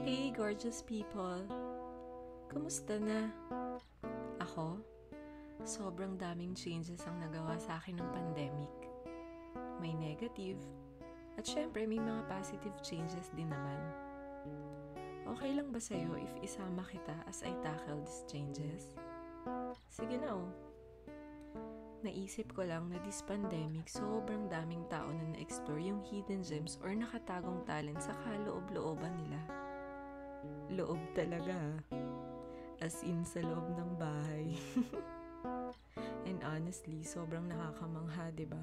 Hey gorgeous people! Kumusta na? Ako? Sobrang daming changes ang nagawa sa akin ng pandemic. May negative, at syempre may mga positive changes din naman. Okay lang ba sa'yo if isama kita as I tackle these changes? Sige na oh! Naisip ko lang na this pandemic, sobrang daming tao na na-explore yung hidden gems or nakatagong talent sa kaloob-looban nila. Loob talaga, as in sa loob ng bahay. And honestly, sobrang nakakamangha, diba?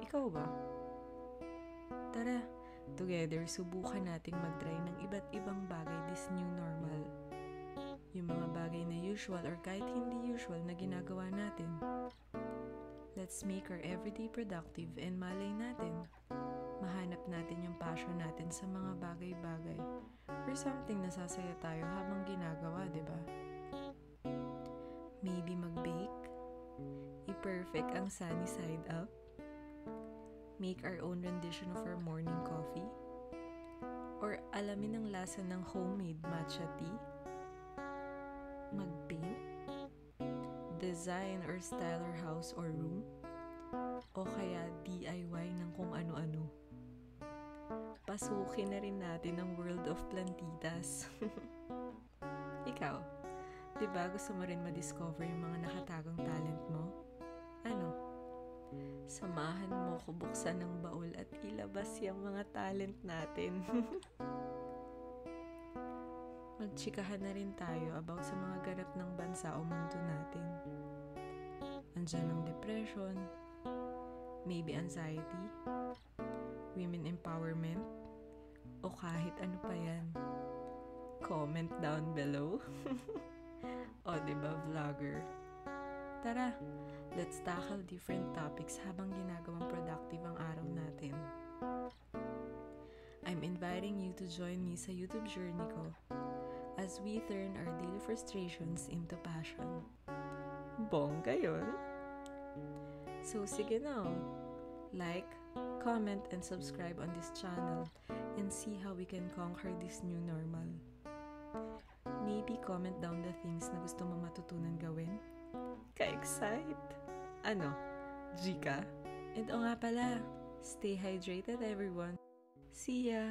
Ikaw ba? Tara, together subukan nating mag-try ng iba't ibang bagay this new normal. Yung mga bagay na usual or kahit hindi usual na ginagawa natin. Let's make our everyday productive and malay natin. Mahanap natin yung passion natin sa mga bagay-bagay or something nasasaya tayo habang ginagawa, diba? Maybe mag-bake? I-perfect ang sunny side up? Make our own rendition of our morning coffee? Or alamin ang lasa ng homemade matcha tea? Mag-paint? Design or style our house or room? O kaya DIY ng kung ano-ano? Pasukin na rin natin ang world of plantitas. Ikaw, di ba gusto mo rin madiscover yung mga nakatagong talent mo? Ano? Samahan mo ko buksan ng baul at ilabas yung mga talent natin. Magchikahan na rin tayo about sa mga ganap ng bansa o mundo natin. Andiyan ang depression, maybe anxiety, women empowerment, o kahit ano pa yan. Comment down below. O diba, vlogger? Tara, let's tackle different topics habang ginagawang productive ang araw natin. I'm inviting you to join me sa YouTube journey ko as we turn our daily frustrations into passion. Bongga yun! So sige na, like, comment and subscribe on this channel and see how we can conquer this new normal. Maybe comment down the things na gusto mo matutunan gawin. Ka-excite! Ano? G ka? And o nga pala, stay hydrated everyone! See ya!